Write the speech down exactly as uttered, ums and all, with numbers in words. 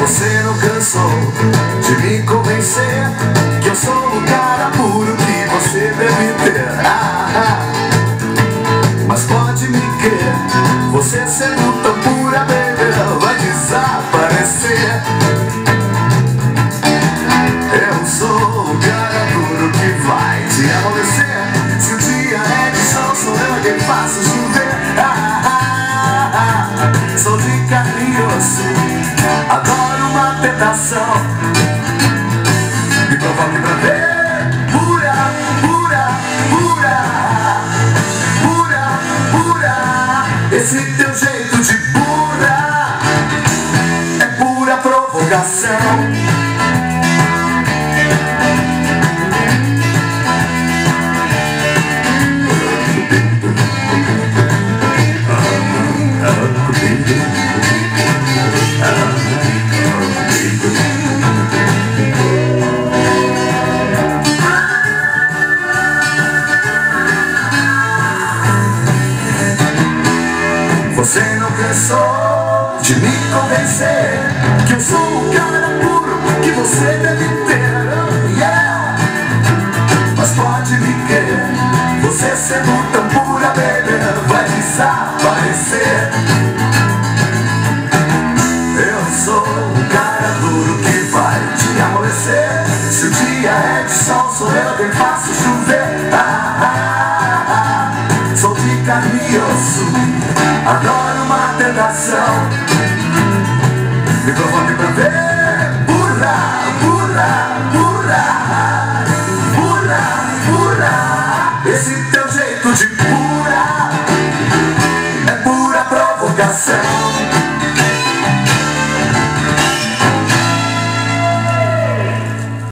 Você não cansou de me convencer que eu sou o cara puro que você deve ter. Ah, ah. Mas pode me crer, você sendo tão pura, baby, vai desaparecer. Eu sou o cara puro que vai te amolecer. Se o dia é de sol, sou eu quem faço chover. Ah, ah, ah, ah. Sou de carne e osso, adoro tentação. Me provoque pra ver pura, pura, pura, pura, pura. Esse teu jeito de pura é pura provocação. Você não cansou de me convencer que eu sou o cara puro que você deve ter, yeah. Mas pode me querer, você sendo tão pura, baby, vai desaparecer. Eu sou o cara duro que vai te amolecer. Se o dia é de sol, sou eu quem faço chover. Ah, ah, ah, ah. Sou de carne e osso, adoro uma tentação. Me provoque pra ver pura, pura, pura, pura, pura. Esse teu jeito de pura é pura provocação.